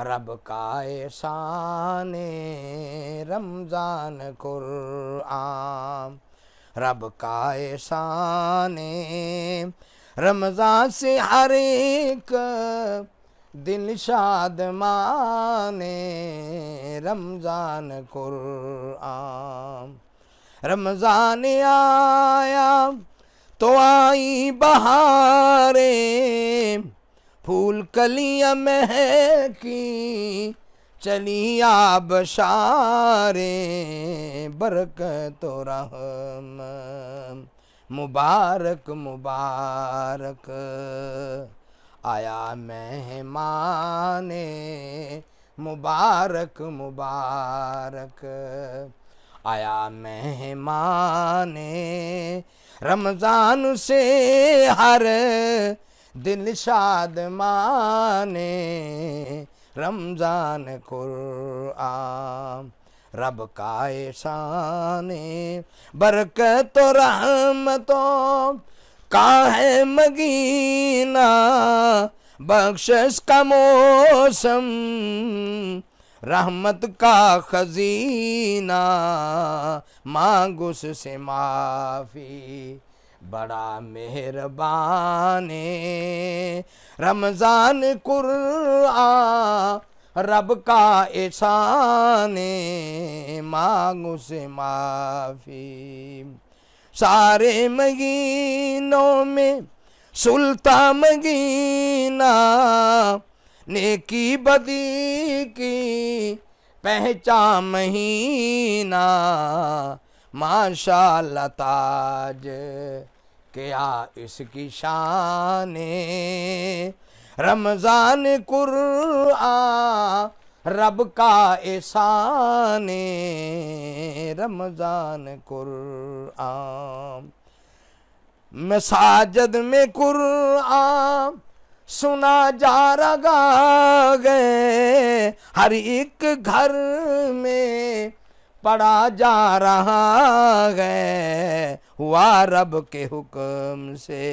रब का एहसान रमज़ान कुरान, रब का एहसान रमज़ान से हर एक दिल शाद माने रमज़ान कुरान। रमज़ान आया तो आई बहारें, फूल कलियां महकी चली आबशारें, बरकत और रहम मुबारक मुबारक आया मेहमाने मुबारक मुबारक आया मेहमाने रमज़ान से हर दिल शाद माने रमज़ान कुरान। रब का एहसान बरकत और रहमतों का है मगीना, बख्शिश का मौसम रहमत का खजीना, मांगो उससे माफ़ी बड़ा मेहरबाने रमज़ान कुरान। रब का एहसान मांगो से माफ़ी, सारे मगीनों में सुलता मगीना, नेकी बदी की पहचान महीना, माशाअल्लाह ताज क्या इसकी शान रमज़ान कुरान। रब का एहसान रमज़ान कुरान। मसाजिद में कुरान सुना जा रहा है, हर एक घर में पढ़ा जा रहा है, हुआ रब के हुक्म से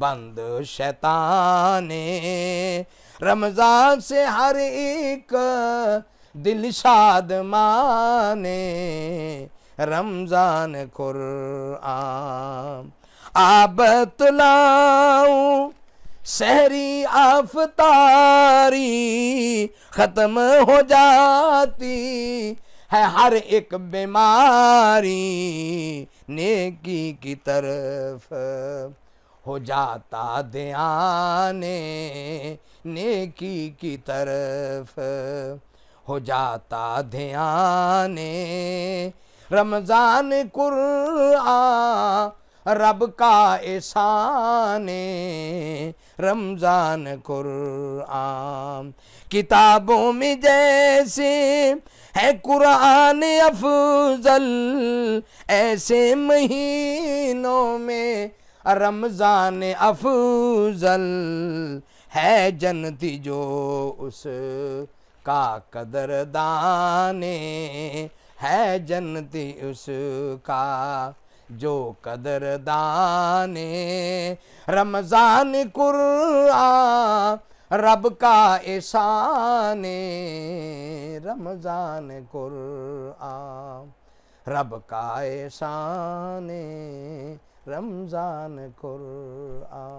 बंद शैताने, रमज़ान से हर एक दिल शाद माने रमज़ान कुरान। आब तलाऊ सहरी आफतारी, ख़त्म हो जाती है हर एक बीमारी, नेकी की तरफ हो जाता ध्याने, नेकी की तरफ हो जाता ध्याने रमज़ान कुरान। रब का एहसान रमज़ान कुरान। किताबों में जैसे है कुरान अफजल, ऐसे महीनों में रमज़ान अफजल है, जन्नती जो उसका कदरदाने है, जन्नती उसका जो कदरदाने रमज़ान कुरान। रब का एहसान रमज़ान कुरान। रब का एहसान रमज़ान कुरान।